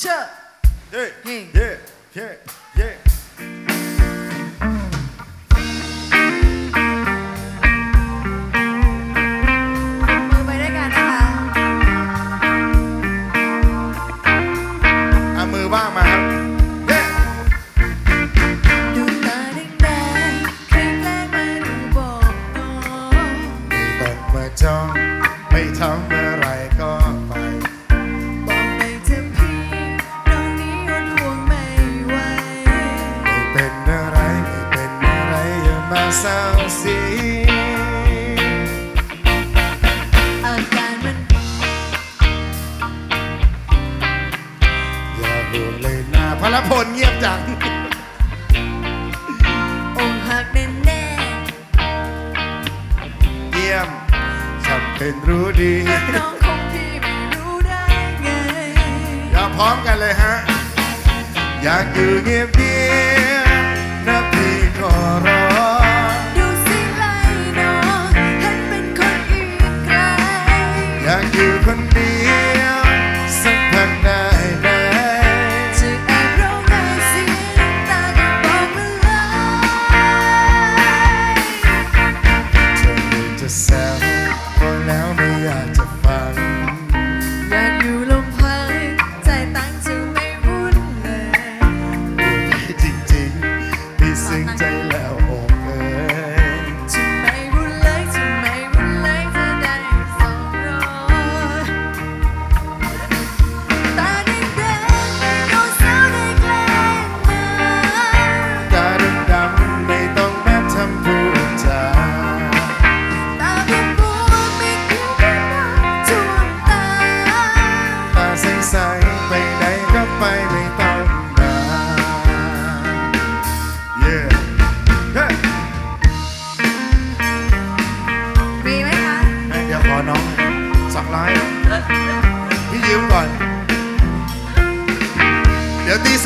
เชอะเย่เย่เย่เย่มือไปด้วยกันนะคะเอามือว่างมาครับเย่ดูตาแดงๆใครแกล้งมาดูบอกไม่ต้องมาจ้องไม่ทำอะไรก็ไปเศร้าสิอาการมันอย่าห่วงเลยนะพลพลเงียบจังองหักแน่แน่เยี่ยมฉันเป็นรู้ดีน้องของพี่ไม่รู้ได้ไงอย่าพร้อมกันเลยฮะอยากอยู่เงียบเงียบนะพี่ขอร้องอยากอยู่คนเดียวสักพักได้ไหมจะแอบร้องไห้เสียน้ำตาก็บอกมาเลยเธอคงจะแซวพอแล้วไม่อยากจะฟังอยากอยู่ลมพัดใจตั้งจะไม่วุ่นเลยพี่จริงๆพี่ซึ้งใจแล้วอกเอ๋ยจะไม่วุ่นเลยจะไม่วุ่นเลยเธอได้เดี๋ยวตีส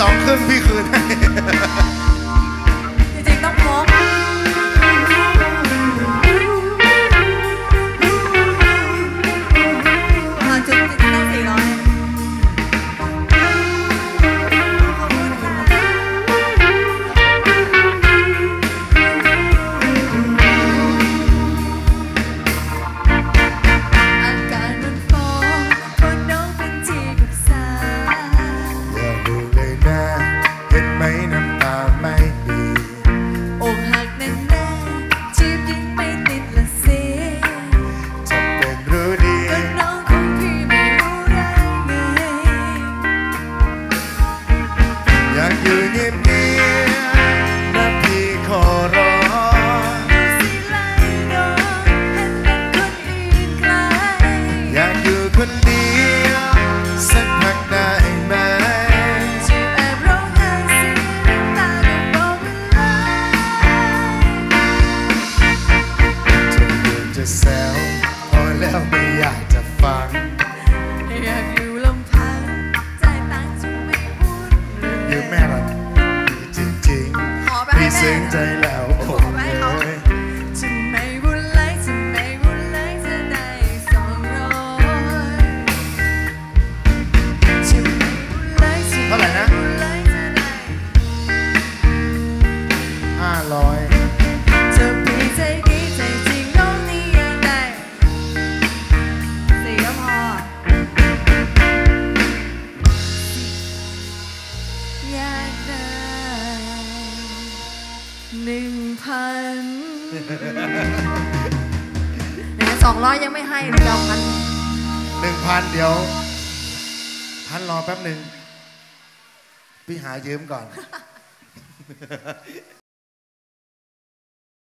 องครึ่งพี่คืนให้จริงๆต้องพร้อมจุดจริงๆต้อง400ขอบคุณค่ะอาการมันฟ้องคนน้องเป็นจีกับสาวเห็นไหมน้ำตาไม่มีอกหักแน่แน่จีบยิ่งไม่ติดละสิจำเป็นรู้ดีก็น้องของพี่ไม่รู้ได้ไงอยากอยู่เงียบเงียบนะพี่ขอร้องสิไล่น้องให้เป็นคนอื่นไกลอยากอยู่คนเดียวสักพักได้ไหมแซวพอแล้วไม่อยากจะฟังอยากอยู่ลมพัดใจตั้งจะไม่พูดเลยยืมแม่หรอกจริงจริงพี่ซึ้งใจแล้วโอ้ยจะไม่วุ่นเลยจะไม่วุ่นเลยจะได้200จะไม่วุ่นเลยเท่าไหร่นะ500จะมีใจดีใจจริง200ยังไม่ให้หรือเอาพัน1,000เดี๋ยวพันรอแป๊บหนึ่งพี่หายืมก่อน